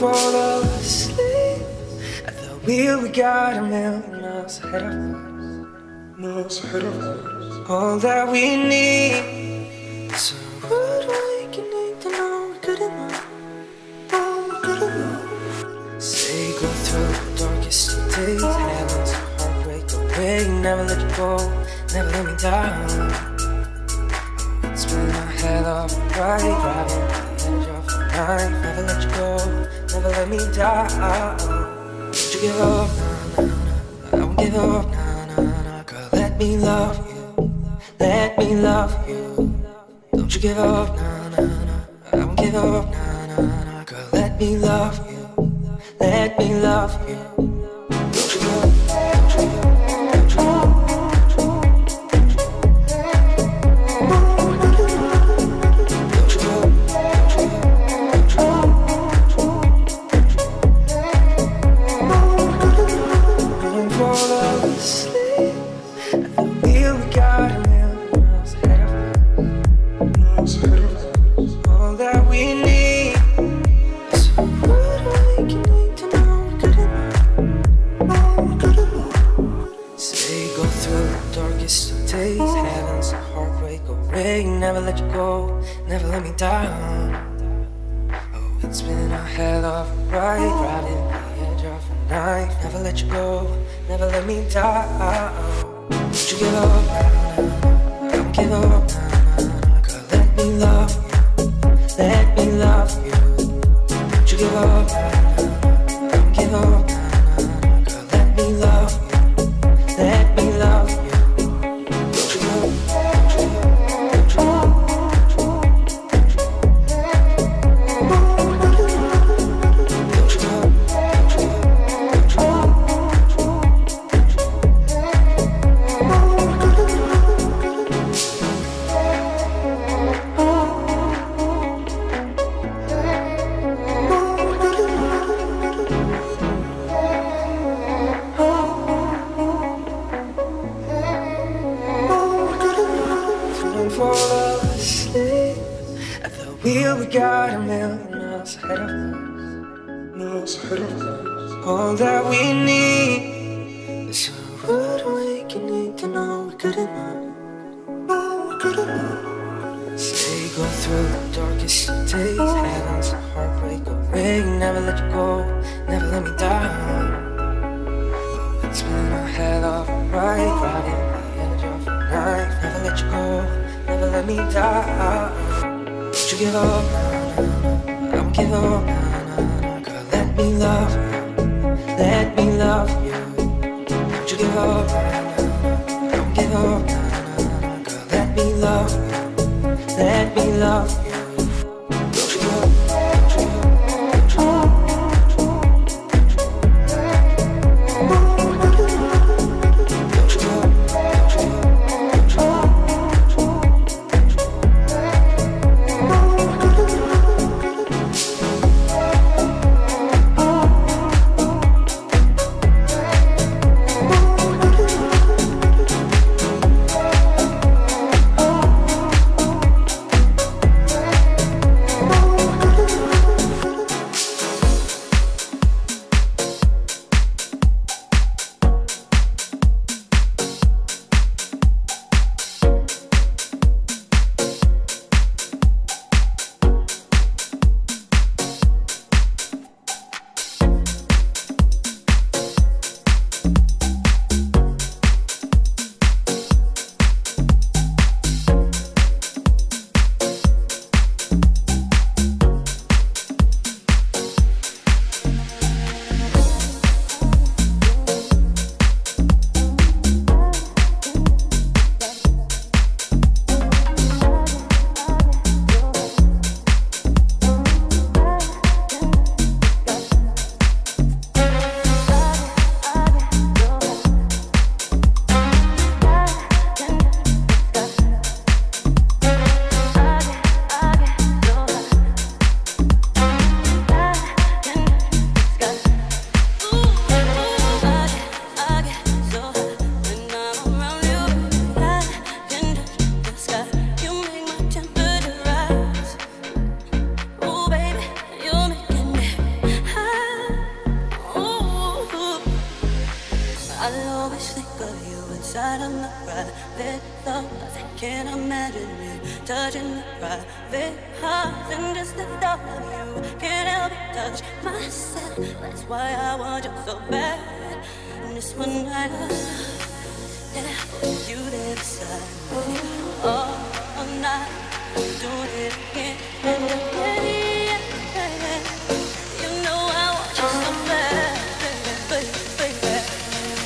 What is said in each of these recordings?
fall asleep at the wheel. We got a million miles ahead of us, miles ahead of us. All that we need is a word we can need to know we're good enough, oh, we're good enough. Say go through the darkest days, heavens and heartbreak away. Never let you go, never let me down. Spin my head off right, driving the edge off. Never let you go, never let me die. Don't you give up, nah, nah, nah. I won't give up, nah, nah, nah. Girl, let me love you, let me love you. Don't you give up, nah, nah, nah. I won't give up, nah, nah, nah. Girl, let me love you, let me love you. Heavens and heartbreak away. Never let you go, never let me down. Oh, it's been our head off right, riding the edge of a knife. Never let you go, never let me die. Don't you give up, nah, nah, nah. Don't give up, nah, nah, nah. Girl, let me love you, let me love you. Don't you give up, nah, nah, nah. Don't give up, nah, nah, nah. Girl, let me love you. Fall asleep at the wheel. We got a million miles ahead of us, miles ahead of us. All that we need is a word we can need to know we're good enough, oh, we're good enough. Say go through the darkest days, heavens and heartbreak away. Never let you go, never let me down. It's been my head off right, riding the edge of a knife. Never let you go, never let me die. Don't you give up, nah, nah, nah. I won't give up, nah, nah, nah. Girl, let me love you, let me love you. Don't you give up, nah, nah, nah. I won't give up, nah, nah, nah. Girl, let me love you, let me love you. private heart than just the thought of you. Can't help but touch myself. That's why I want you so bad. And this one night, yeah, with you there beside me, all night, do it again and again. You know I want you so bad, baby, baby, baby. Sky.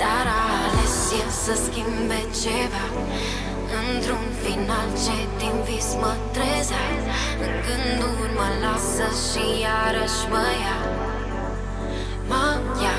Dar ales eu să schimbe ceva într-un final ce din vis mă trezea. În gânduri mă lasă și iarăși mă ia. Mă ia.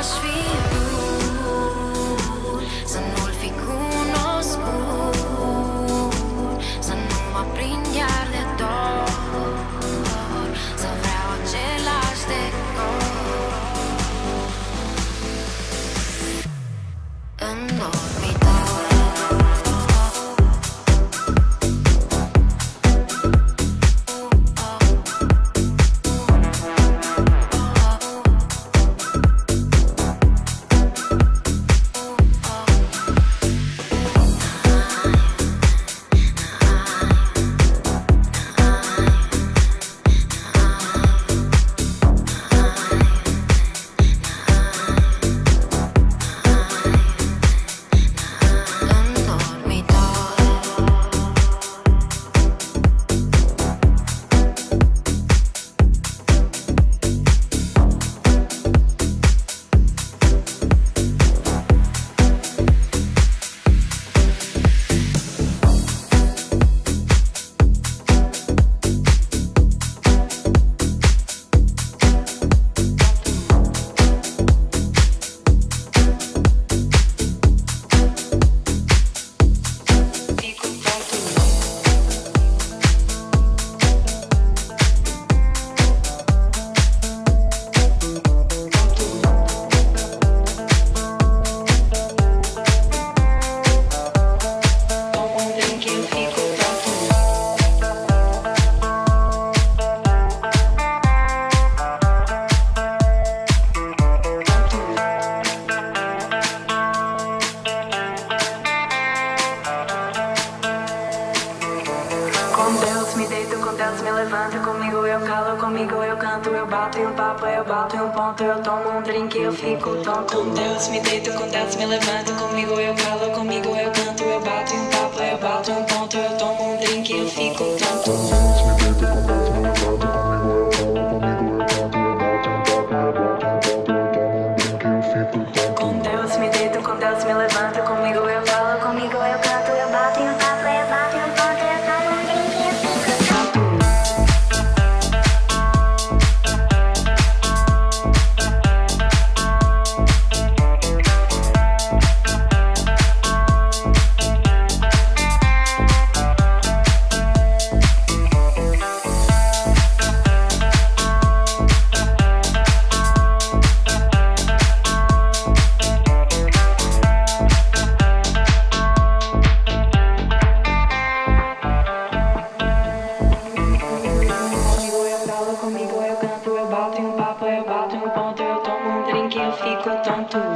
Aș fi vrut să nu-l fi cunoscut, să nu mă prind iar de dor, să vreau același decor.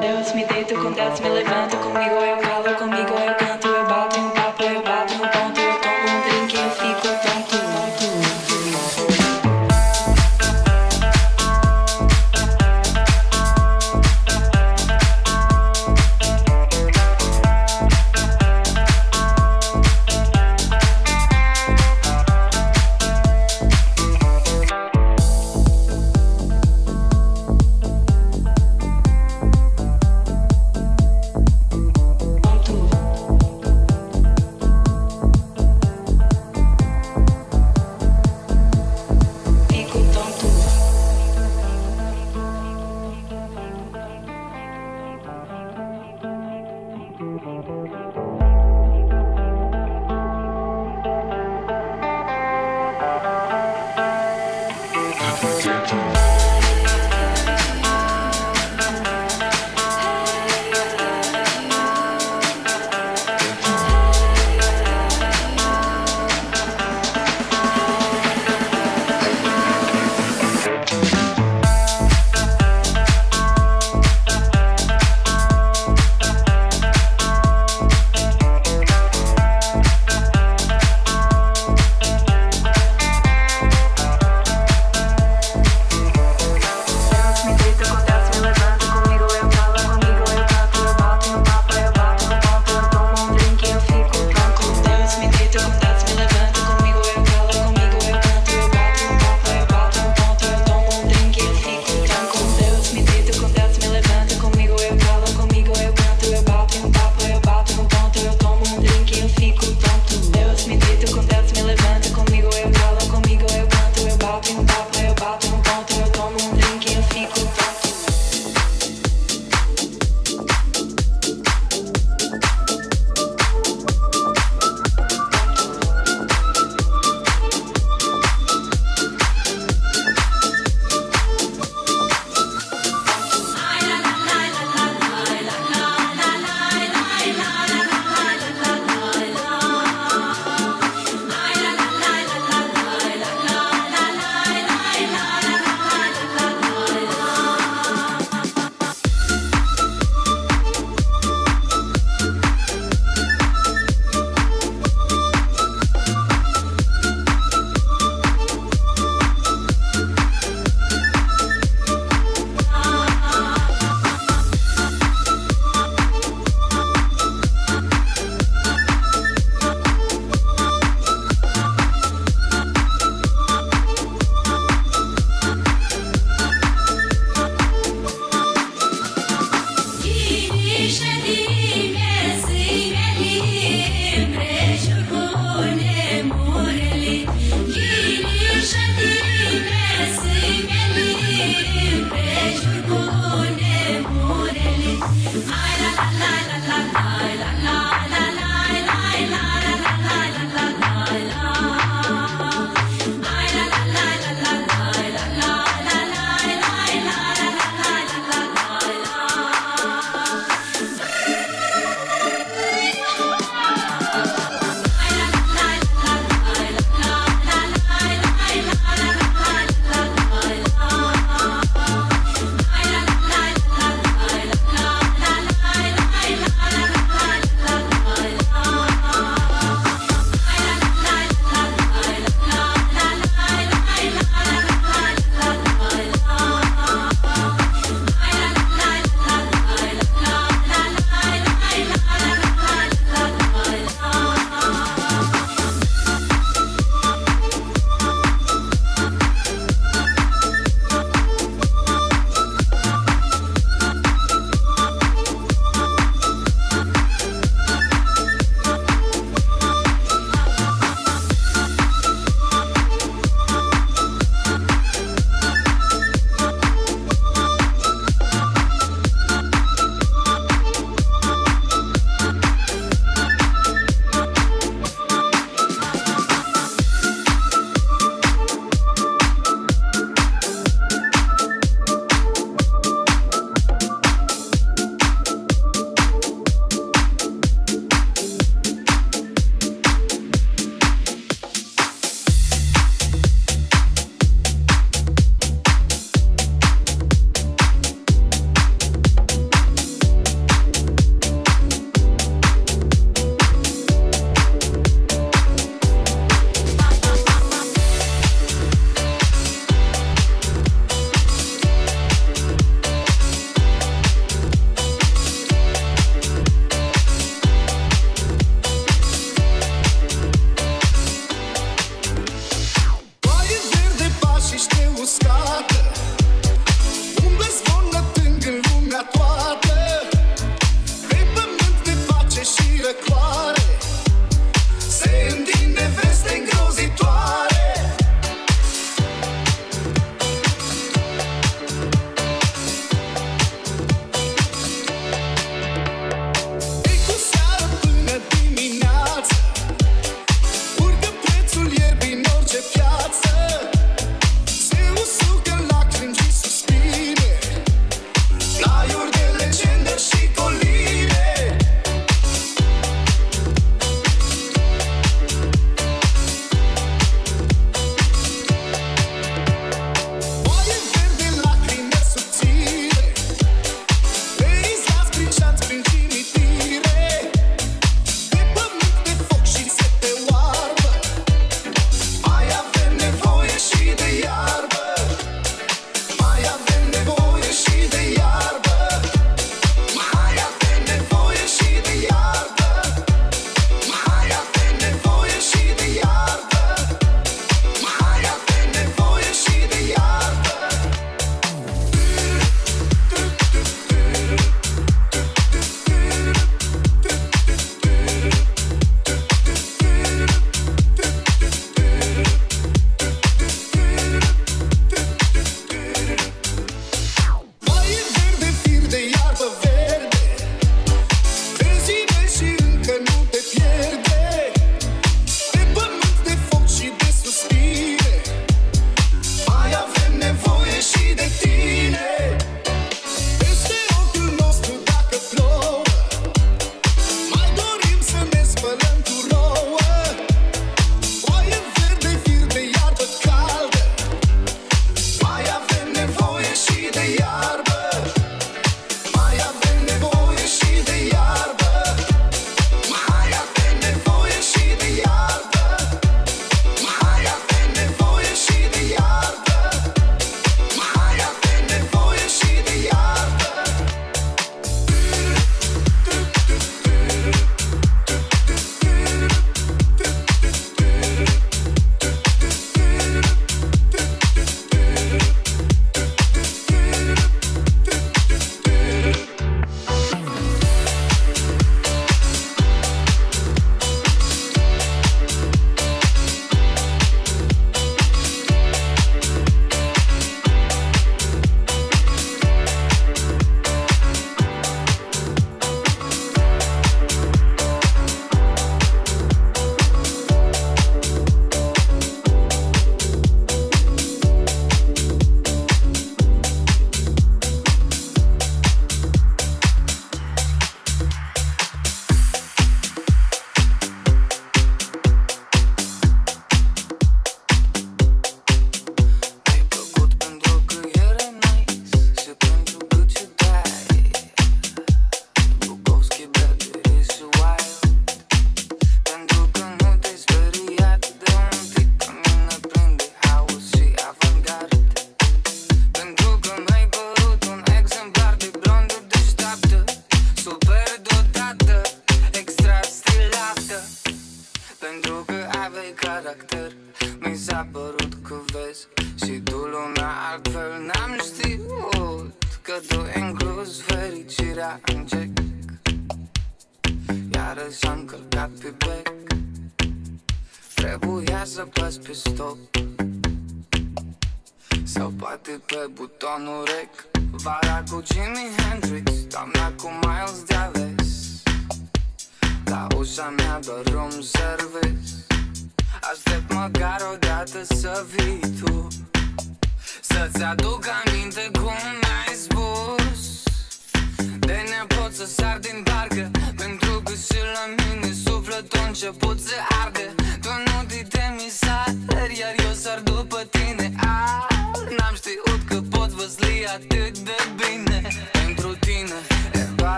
Deus me deito, com Deus me levanto. Comigo eu calo, comigo eu canto. Eu bato um papo, eu bato um ponto. Eu tomo um drink e eu fico tonto.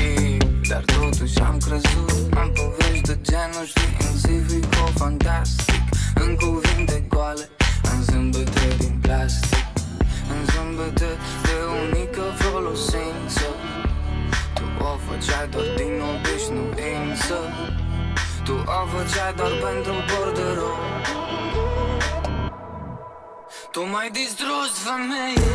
naiv, dar totuși am crezut. Am povești de genul, știi, în zivico fantastic. În cuvinte goale, în zâmbete din plastic, în zâmbete de unică folosință. Tu o făceai doar din obișnuință, tu o făceai doar pentru borderou. Tu m-ai distrus, femeie.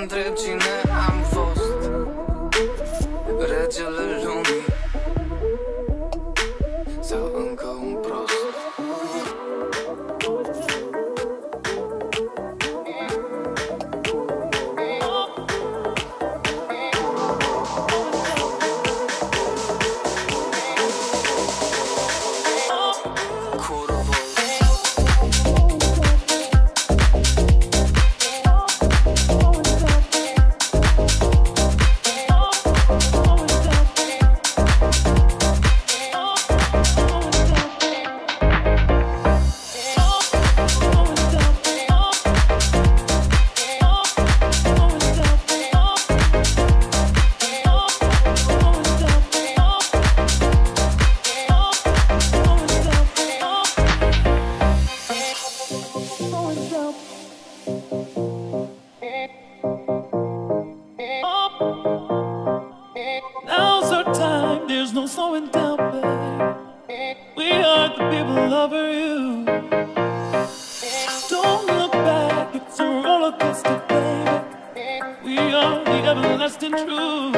Întreb cine am fost, regele lumii sau încă un prost. Now's our time, there's no slowing down, babe. We are the people over you. Don't look back, it's a roller coaster, babe. We are the everlasting truth.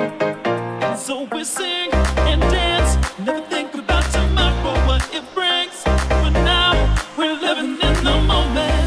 And so we sing and dance, never think about tomorrow, what it brings. But now we're living in the moment.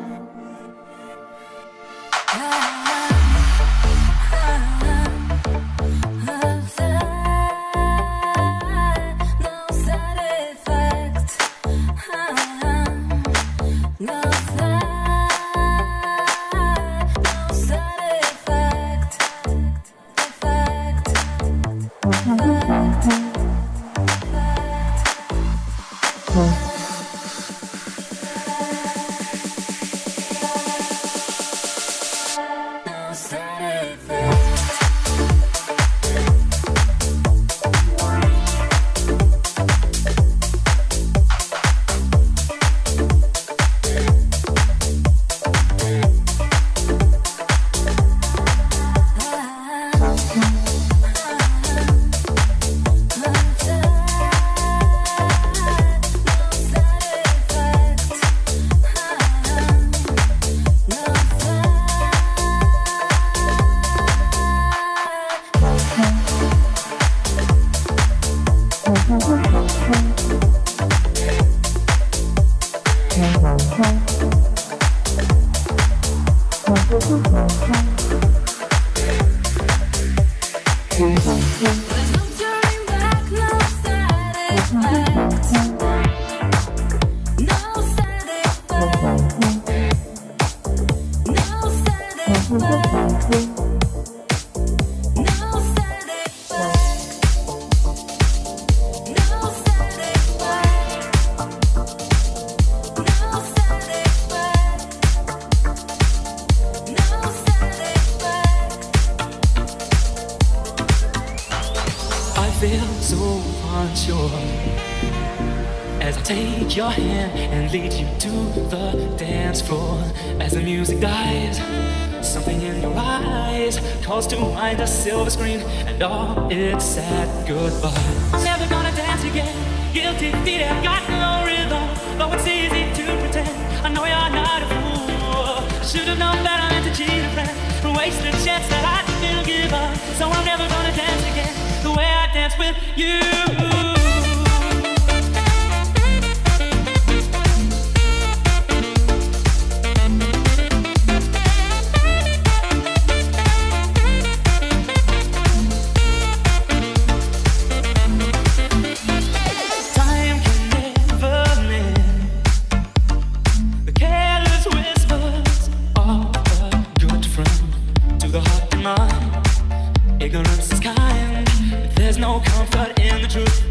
Ignorance is kind. There's no comfort in the truth.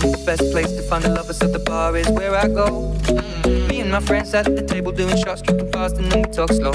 The best place to find a lover, so the bar is where I go. Me and my friends at the table doing shots, drinking fast, and then we talk slow.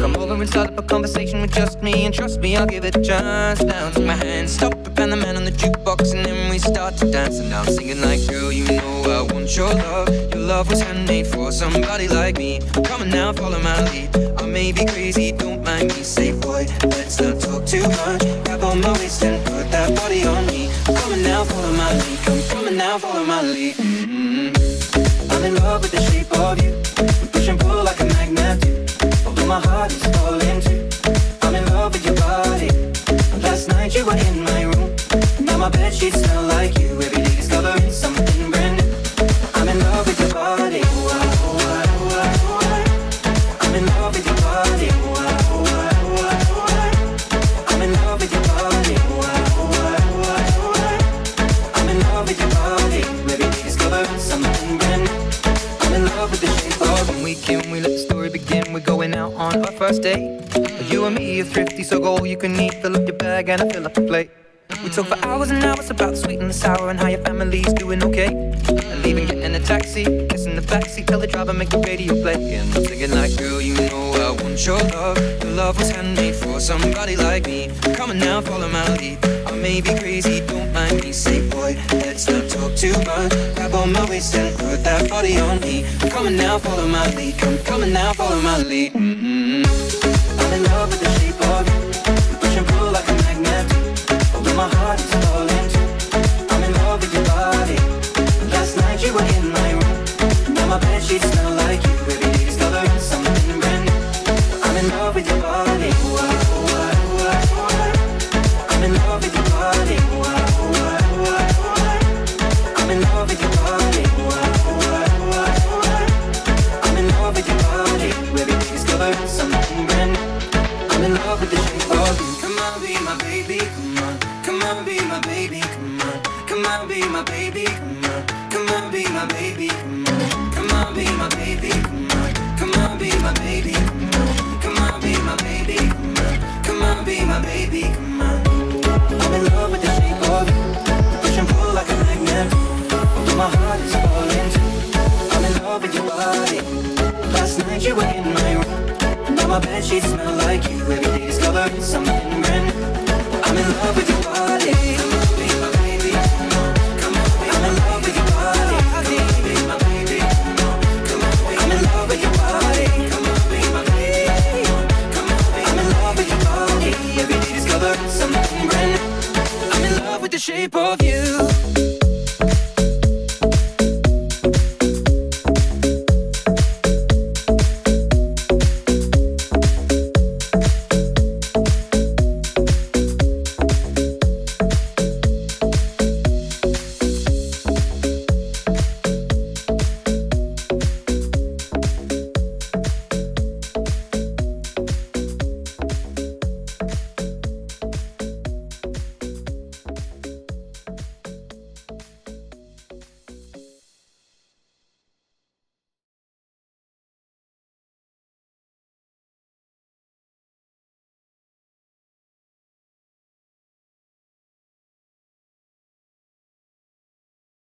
Come over and start up a conversation with just me, and trust me, I'll give it a chance. Now take my hand, stop it, and the man on the jukebox, and then we start to dance. And I'm singing like, girl, you know I want your love. Your love was handmade for somebody like me. Come on now, follow my lead. I may be crazy, don't mind me. Say, boy, let's not talk too much. Grab on my waist and put that body on me. Come on now, follow my lead. Come, come on now, follow my lead. I'm in love with the shape of you. We push and pull like a magnet do. Although my heart is falling too. I'm in love with your body. Last night you were in my room. Now my bed sheets smell like you. Every day discovering something brand new. I'm in love with your body. I'm in love with your body. I'm in love with your body. I'm in love with your body. Every day discovering something brand new. I'm in love with the shape of you. Weekend, we let the story begin. We're going out on our first date. You and me are thrifty, so go all you can eat. Fill up your bag and I fill up the plate. We talk for hours and hours about the sweet and the sour and how your family's doing okay. And leaving, getting a taxi, kissing the backseat, tell the driver make the radio play. And I'm thinking like, girl, you know I want your love. Your love was handmade for somebody like me. Come on now, follow my lead. I may be crazy, don't mind me. Say, boy, let's not talk too much. Grab on my waist and put that body on me. Come on now, follow my lead. Come, come on now, follow my lead. I'm in love with the shape of you. We push and pull like a magnet. My heart is falling too. I'm in love with your body. Last night you were in my room. Now my bed sheets smell like you. Every day discovering something brand new. I'm in love with your body. I'm in love with your body. I'm in love with your body. I'm in love with your body. Every day discovering something brand new. I'm in love with the shape of you. Come on, be my baby. Come on, be my baby, come on. Come on, be my baby, come on. Come on, be my baby, come on. Come on, be my baby, come on. Come on, be my baby, come on. Come on, be my baby, come on. Come on, be my baby, come on. I'm in love with the shape of you.